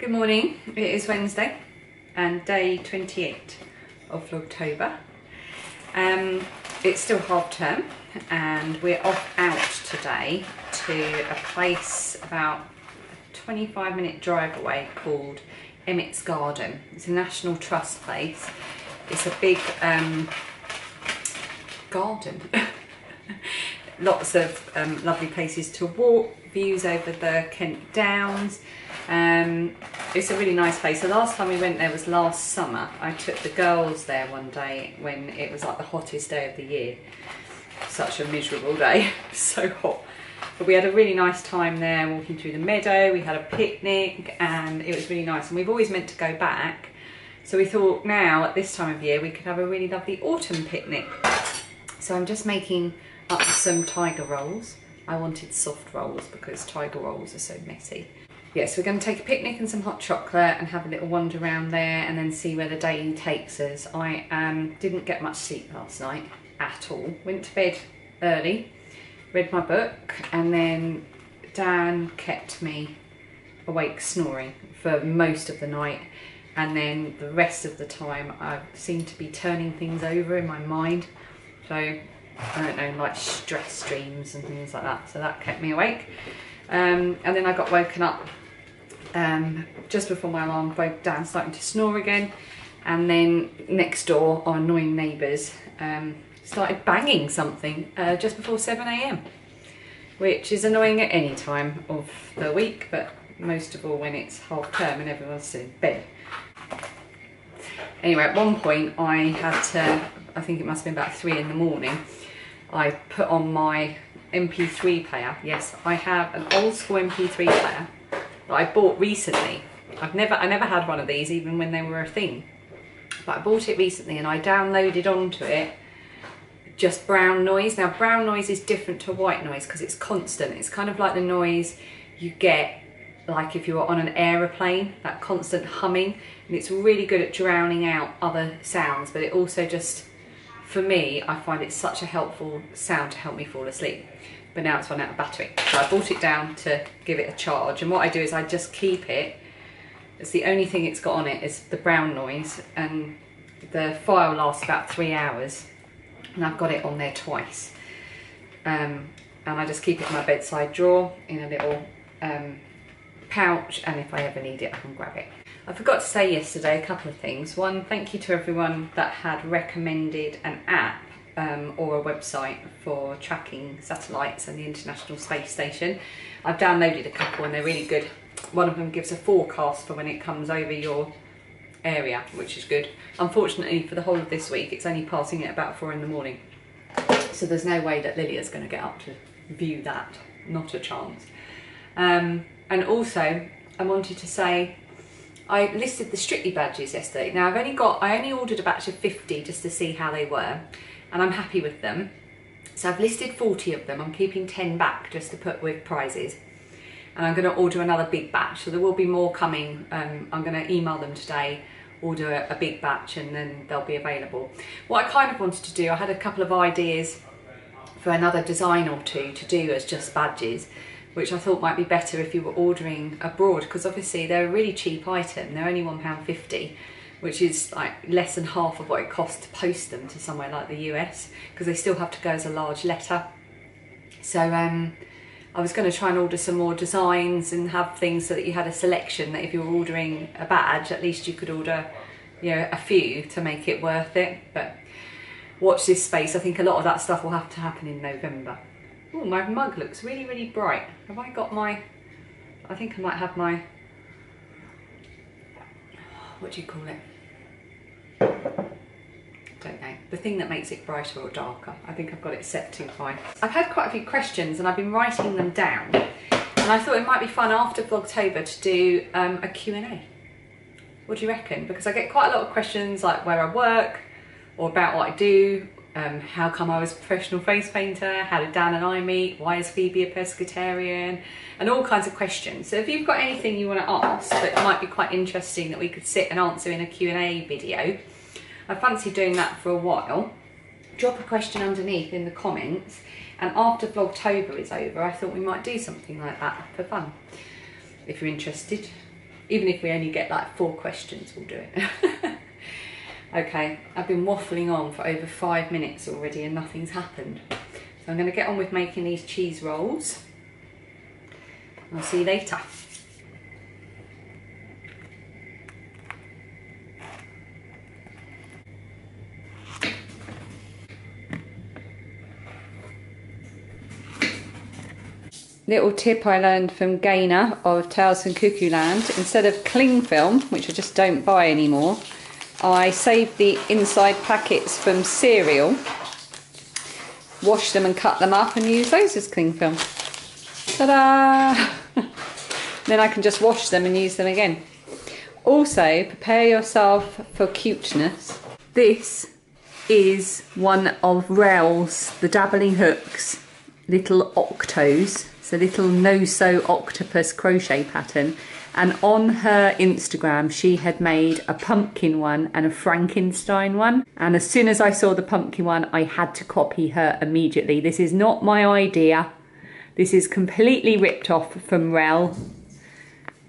Good morning, it is Wednesday and day 28 of October. It's still half term and we're off out today to a place about a 25-minute drive away called Emmett's Garden. It's a National Trust place. It's a big garden. Lots of lovely places to walk, views over the Kent Downs. It's a really nice place. The last time we went there was last summer. I took the girls there one day when it was like the hottest day of the year. Such a miserable day, so hot. But we had a really nice time there, walking through the meadow. We had a picnic and it was really nice. And we've always meant to go back. So we thought now at this time of year, we could have a really lovely autumn picnic. So I'm just making up some tiger rolls. I wanted soft rolls because tiger rolls are so messy. Yeah, so we're going to take a picnic and some hot chocolate and have a little wander around there and then see where the day takes us. I didn't get much sleep last night at all. Went to bed early, read my book, and then Dan kept me awake snoring for most of the night. And then the rest of the time I seemed to be turning things over in my mind. So I don't know, like stress dreams and things like that. So that kept me awake. And then I got woken up just before my alarm broke down, starting to snore again. And then next door, our annoying neighbours started banging something just before 7 AM, which is annoying at any time of the week, but most of all when it's half term and everyone's still in bed. Anyway, at one point I had to, I think it must have been about 3 in the morning, I put on my MP3 player. Yes, I have an old school MP3 player that I bought recently. I never had one of these even when they were a thing, but I bought it recently and I downloaded onto it just brown noise. Now brown noise is different to white noise because it's constant. It's kind of like the noise you get like if you were on an aeroplane, that constant humming, and it's really good at drowning out other sounds, but it also just, for me, I find it such a helpful sound to help me fall asleep. But now it's run out of battery. So I brought it down to give it a charge. And what I do is I just keep it. It's the only thing it's got on it is the brown noise. And the file lasts about 3 hours. And I've got it on there twice. And I just keep it in my bedside drawer in a little pouch. And if I ever need it, I can grab it. I forgot to say yesterday a couple of things. One, thank you to everyone that had recommended an app or a website for tracking satellites and the International Space Station. I've downloaded a couple and they're really good. One of them gives a forecast for when it comes over your area, which is good. Unfortunately, for the whole of this week, it's only passing at about 4 in the morning. So there's no way that Lily is going to get up to view that. Not a chance. And also, I wanted to say, I listed the Strictly badges yesterday. Now I only ordered a batch of 50 just to see how they were, and I'm happy with them. So I've listed 40 of them. I'm keeping 10 back just to put with prizes. And I'm gonna order another big batch. So there will be more coming. I'm gonna email them today, order a big batch, and then they'll be available. What I kind of wanted to do, I had a couple of ideas for another design or two to do as just badges, which I thought might be better if you were ordering abroad, because obviously they're a really cheap item. They're only £1.50, which is like less than half of what it costs to post them to somewhere like the US, because they still have to go as a large letter. So I was going to try and order some more designs and have things so that you had a selection, that if you were ordering a badge, at least you could order, you know, a few to make it worth it. But watch this space. I think a lot of that stuff will have to happen in November. Oh, my mug looks really, really bright. Have I got my... I think I might have my... What do you call it? Don't know. The thing that makes it brighter or darker. I think I've got it set too high. I've had quite a few questions and I've been writing them down. And I thought it might be fun after Vlogtober to do a Q&A. What do you reckon? Because I get quite a lot of questions like where I work or about what I do. How come I was a professional face painter? How did Dan and I meet? Why is Phoebe a pescatarian? And all kinds of questions. So if you've got anything you want to ask that might be quite interesting that we could sit and answer in a Q&A video, I fancy doing that for a while. Drop a question underneath in the comments, and after Vlogtober is over, I thought we might do something like that for fun. If you're interested, Even if we only get like 4 questions, we'll do it. Okay, I've been waffling on for over 5 minutes already and nothing's happened. So I'm going to get on with making these cheese rolls. I'll see you later. Little tip I learned from Gaynor of Tales from Cuckoo Land. Instead of cling film, which I just don't buy anymore, I save the inside packets from cereal, wash them and cut them up and use those as cling film. Ta-da! Then I can just wash them and use them again. Also, prepare yourself for cuteness. This is one of Rael's, the Dabbling Hook's, little octos. It's a little no-sew octopus crochet pattern, and on her Instagram she had made a pumpkin one and a Frankenstein one, and as soon as I saw the pumpkin one I had to copy her immediately. This is not my idea, this is completely ripped off from Rael.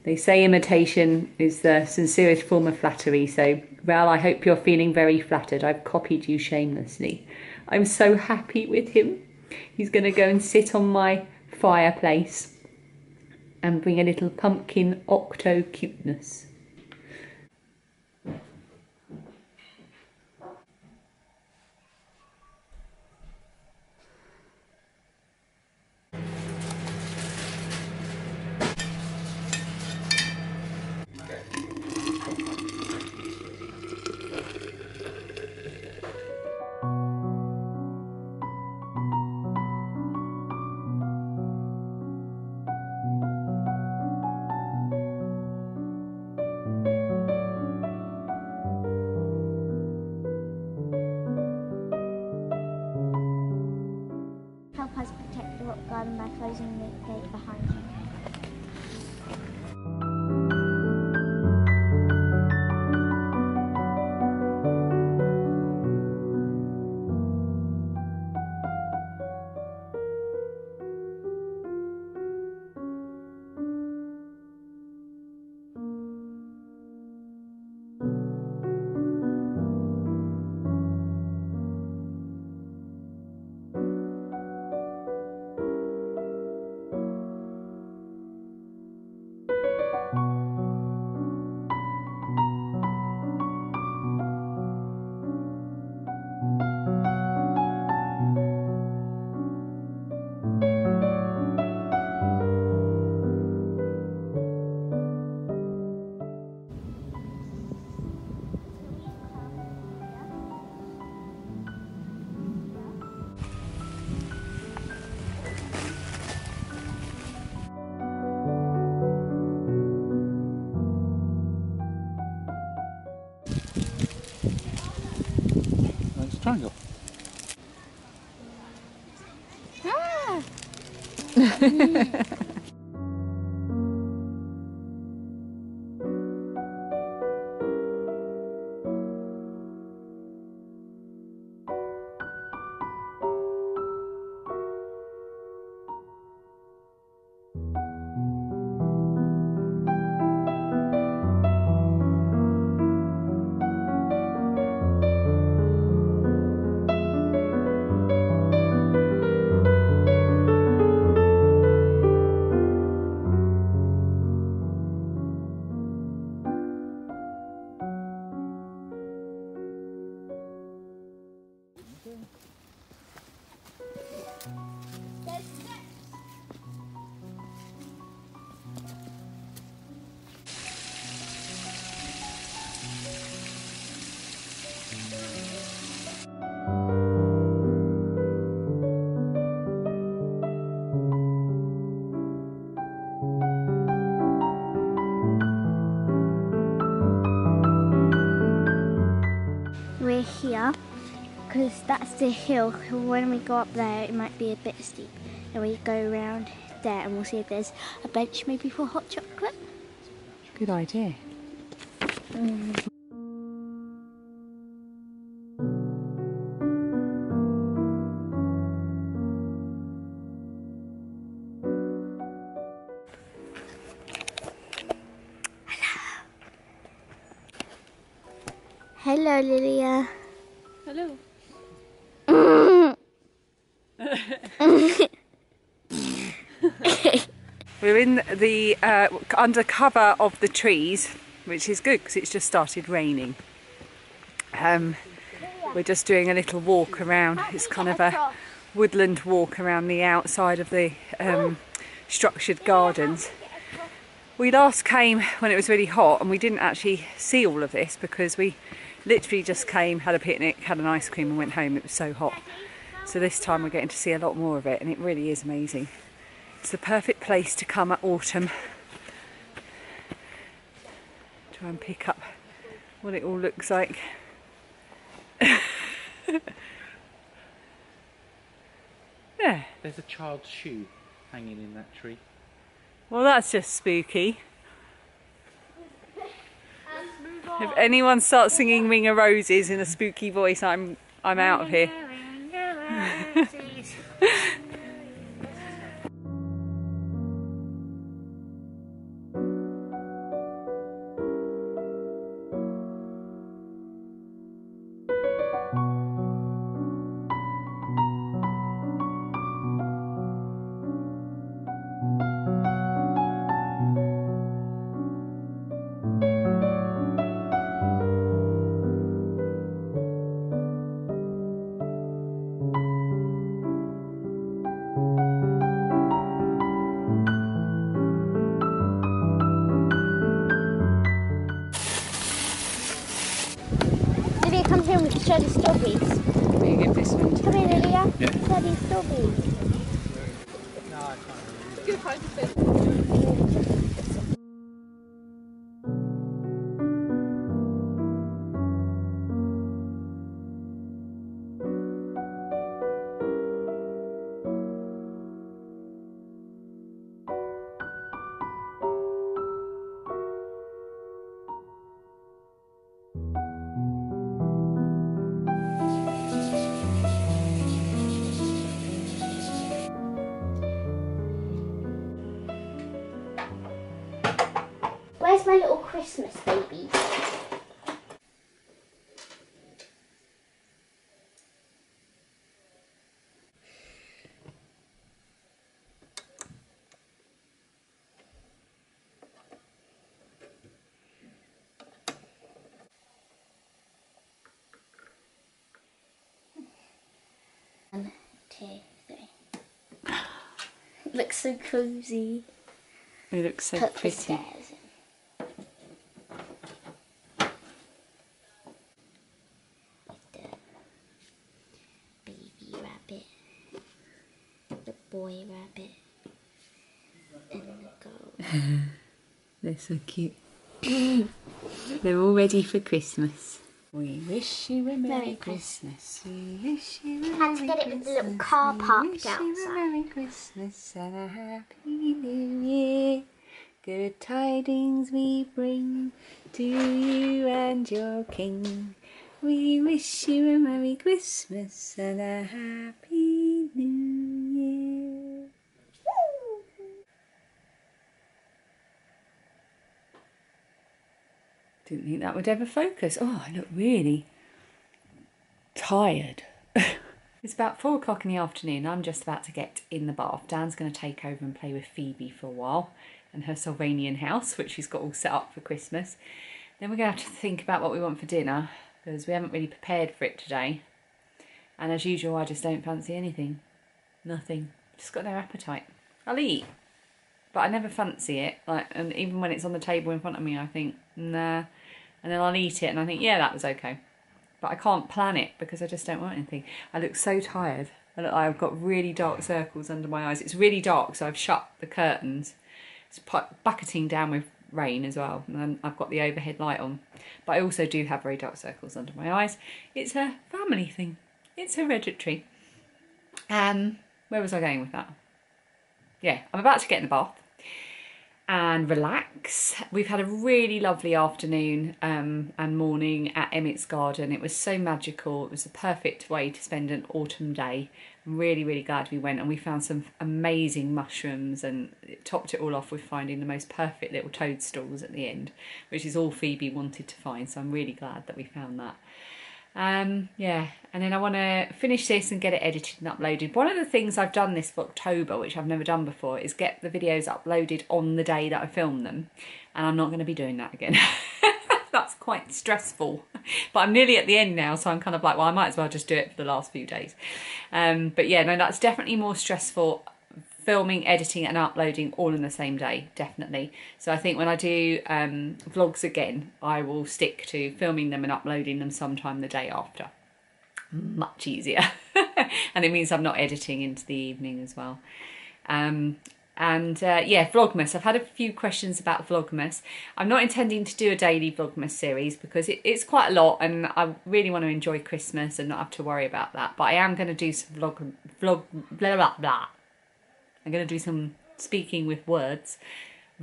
They say imitation is the sincerest form of flattery, so Rael, I hope you're feeling very flattered. I've copied you shamelessly. I'm so happy with him. He's going to go and sit on my fireplace and bring a little pumpkin octo cuteness. By closing the gate behind you. Triangle. Ah! Because that's the hill, when we go up there it might be a bit steep, and we go around there and we'll see if there's a bench maybe for hot chocolate. Good idea. Mm. Hello. Hello, Lilia. Hello. We're in the under cover of the trees, which is good because it's just started raining. We're just doing a little walk around. It's kind of a woodland walk around the outside of the structured gardens. We last came when it was really hot and we didn't actually see all of this because we literally just came, had a picnic, had an ice cream and went home. It was so hot. So this time we're getting to see a lot more of it and it really is amazing. It's the perfect place to come at autumn. Try and pick up what it all looks like. Yeah. There's a child's shoe hanging in that tree. Well, that's just spooky. If anyone starts singing Ring of Roses in a spooky voice, I'm out of here. Show the strawberries. Will you give this one to Come here, Lilia. Yeah. Show these strawberries. No, I can't remember. Hide the my little Christmas baby. One, two, three. Looks so cozy. It looks so pretty. They're so cute. They're all ready for Christmas. We wish you a Merry Christmas. We wish you a Merry Christmas. I had to get it with the little car parked outside. We wish you a Merry Christmas and a Happy New Year. Good tidings we bring to you and your king. We wish you a Merry Christmas and a Happy New Year. Didn't think that would ever focus. Oh, I look really tired. It's about 4 o'clock in the afternoon. I'm just about to get in the bath. Dan's going to take over and play with Phoebe for a while and her Sylvanian house, which she's got all set up for Christmas. Then we're going to have to think about what we want for dinner because we haven't really prepared for it today. And as usual, I just don't fancy anything. Nothing. Just got no appetite. I'll eat, but I never fancy it. Like, and even when it's on the table in front of me, I think, nah. And then I'll eat it and I think, yeah, that was okay. But I can't plan it because I just don't want anything. I look so tired. I look like I've got really dark circles under my eyes. It's really dark, so I've shut the curtains. It's bucketing down with rain as well. And then I've got the overhead light on. But I also do have very dark circles under my eyes. It's a family thing. It's hereditary. Where was I going with that? Yeah, I'm about to get in the bath. and relax. We've had a really lovely afternoon and morning at Emmett's Garden. It was so magical. It was the perfect way to spend an autumn day. I'm really, really glad we went, and we found some amazing mushrooms, and it topped it all off with finding the most perfect little toadstools at the end, which is all Phoebe wanted to find, so I'm really glad that we found that. Yeah, and then I want to finish this and get it edited and uploaded. One of the things I've done this for October, which I've never done before, is get the videos uploaded on the day that I film them, and I'm not going to be doing that again. That's quite stressful, but I'm nearly at the end now, so I'm kind of like, well, I might as well just do it for the last few days. But yeah, no, that's definitely more stressful, filming, editing and uploading all in the same day, definitely. So I think when I do vlogs again, I will stick to filming them and uploading them sometime the day after. Much easier. And it means I'm not editing into the evening as well. Yeah, Vlogmas. I've had a few questions about Vlogmas. I'm not intending to do a daily Vlogmas series because it's quite a lot, and I really want to enjoy Christmas and not have to worry about that. But I am going to do some I'm going to do some speaking with words,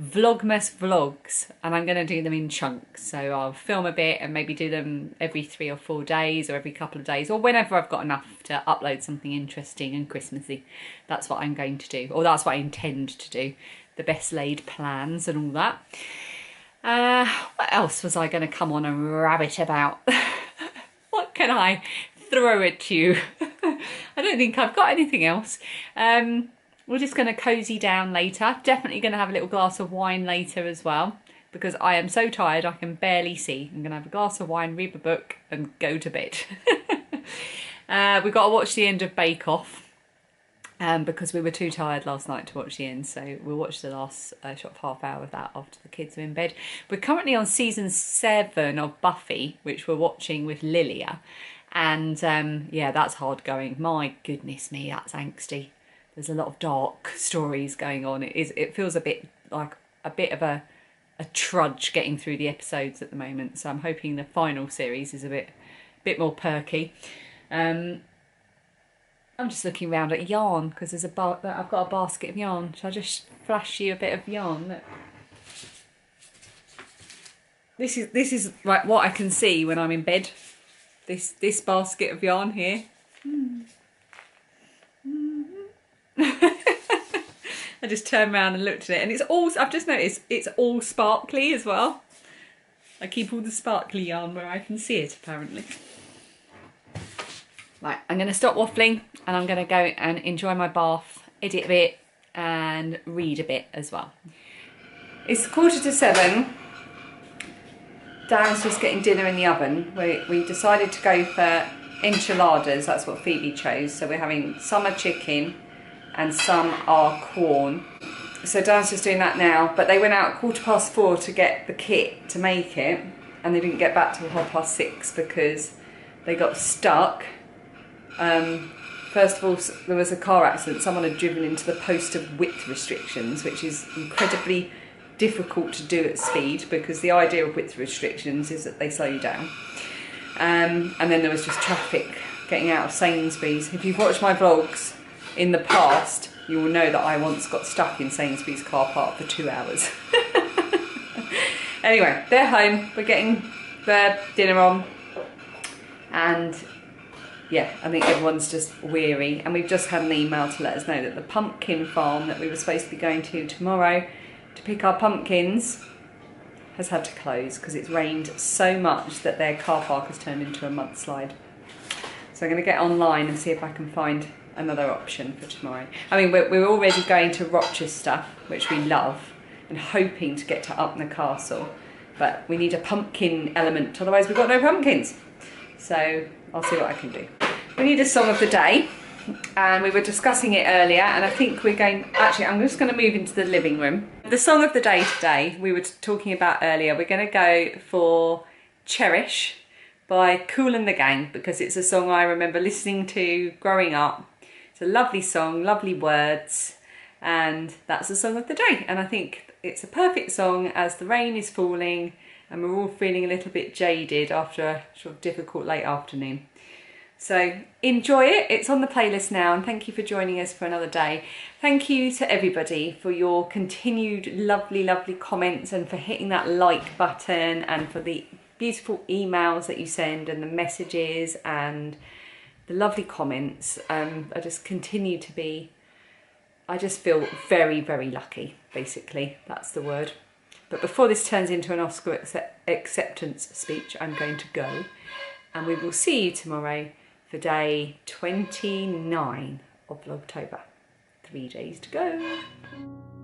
Vlogmas vlogs, and I'm going to do them in chunks. So I'll film a bit and maybe do them every 3 or 4 days or every couple of days or whenever I've got enough to upload something interesting and Christmassy. That's what I'm going to do, or that's what I intend to do. The best laid plans and all that. What else was I going to come on and rabbit about? What can I throw at you? I don't think I've got anything else. We're just going to cozy down later. Definitely going to have a little glass of wine later as well, because I am so tired I can barely see. I'm going to have a glass of wine, read a book and go to bed. We've got to watch the end of Bake Off because we were too tired last night to watch the end. So we'll watch the last sort of half hour of that after the kids are in bed. We're currently on season 7 of Buffy, which we're watching with Lilia. And yeah, that's hard going. My goodness me, that's angsty. There's a lot of dark stories going on. It feels a bit like a bit of a trudge getting through the episodes at the moment. So I'm hoping the final series is a bit more perky. I'm just looking around at yarn because there's I've got a basket of yarn. Shall I just flash you a bit of yarn? Look. This is like what I can see when I'm in bed. This basket of yarn here. I just turned around and looked at it, and it's all, I've just noticed, it's all sparkly as well. I keep all the sparkly yarn where I can see it, apparently. Right, I'm going to stop waffling and I'm going to go and enjoy my bath, edit a bit and read a bit as well. It's 7:15. Darren's just getting dinner in the oven. We decided to go for enchiladas, that's what Phoebe chose. So we're having summer chicken and some are corn. So Dan's just doing that now, but they went out at 4:15 to get the kit to make it, and they didn't get back till 6:30 because they got stuck. First of all, there was a car accident. Someone had driven into the post of width restrictions, which is incredibly difficult to do at speed because the idea of width restrictions is that they slow you down. And then there was just traffic getting out of Sainsbury's. If you've watched my vlogs in the past, you will know that I once got stuck in Sainsbury's car park for 2 hours. Anyway, they're home, we're getting their dinner on, and yeah, I think everyone's just weary, and we've just had an email to let us know that the pumpkin farm that we were supposed to be going to tomorrow to pick our pumpkins has had to close because it's rained so much that their car park has turned into a mudslide. So I'm going to get online and see if I can find another option for tomorrow. I mean, we're already going to Rochester, which we love, and hoping to get to Upnor Castle, but we need a pumpkin element, otherwise we've got no pumpkins. So I'll see what I can do. We need a song of the day, and we were discussing it earlier, and I think we're going, actually I'm just going to move into the living room. The song of the day today, we were talking about earlier, we're going to go for Cherish by Kool and the Gang, because it's a song I remember listening to growing up. It's a lovely song, lovely words, and that's the song of the day. And I think it's a perfect song as the rain is falling and we're all feeling a little bit jaded after a sort of difficult late afternoon. So enjoy it, it's on the playlist now, and thank you for joining us for another day. Thank you to everybody for your continued lovely, lovely comments, and for hitting that like button, and for the beautiful emails that you send, and the messages, and the lovely comments. I just continue to be, I just feel very, very lucky, basically, that's the word. But before this turns into an Oscar acceptance speech, I'm going to go, and we will see you tomorrow for day 29 of Vlogtober. 3 days to go.